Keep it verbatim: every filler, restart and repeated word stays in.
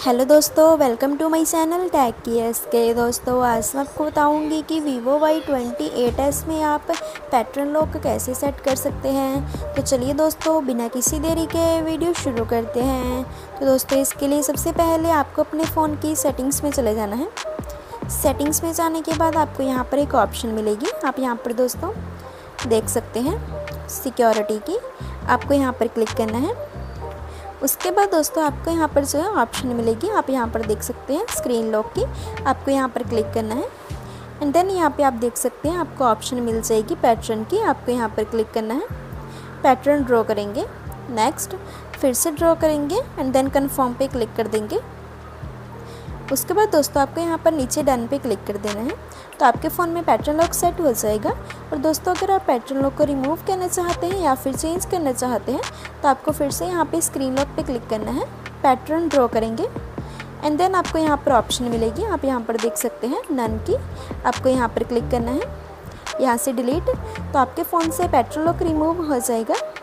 Hello दोस्तों, welcome to my channel tag cares के। दोस्तों आज मैं आपको बताऊंगी कि Vivo Y twenty eight S में आप पैटर्न लॉक कैसे सेट कर सकते हैं। तो चलिए दोस्तों, बिना किसी देरी के वीडियो शुरू करते हैं। तो दोस्तों इसके लिए सबसे पहले आपको अपने फ़ोन की सेटिंग्स में चले जाना है। सेटिंग्स में जाने के बाद आपको यहाँ पर एक ऑप्शन मिलेगी, आप यहाँ पर दोस्तों देख सकते हैं सिक्योरिटी की, आपको यहाँ पर क्लिक करना है। उसके बाद दोस्तों आपको यहाँ पर जो है ऑप्शन मिलेगी, आप यहाँ पर देख सकते हैं स्क्रीन लॉक की, आपको यहाँ पर क्लिक करना है। एंड देन यहाँ पे आप देख सकते हैं आपको ऑप्शन मिल जाएगी पैटर्न की, आपको यहाँ पर क्लिक करना है। पैटर्न ड्रॉ करेंगे, नेक्स्ट फिर से ड्रॉ करेंगे एंड देन कन्फर्म पे क्लिक कर देंगे। उसके बाद दोस्तों आपको यहाँ पर नीचे डन पे क्लिक कर देना है, तो आपके फ़ोन में पैटर्न लॉक सेट हो जाएगा। और दोस्तों अगर आप पैटर्न लॉक को रिमूव करना चाहते हैं या फिर चेंज करना चाहते हैं तो आपको फिर से यहाँ पे स्क्रीन लॉक पे क्लिक करना है, पैटर्न ड्रॉ करेंगे एंड देन आपको यहाँ पर ऑप्शन मिलेगी, आप यहाँ पर देख सकते हैं नन की, आपको यहाँ पर क्लिक करना है, यहाँ से डिलीट। तो आपके फ़ोन से पैटर्न लॉक रिमूव हो जाएगा।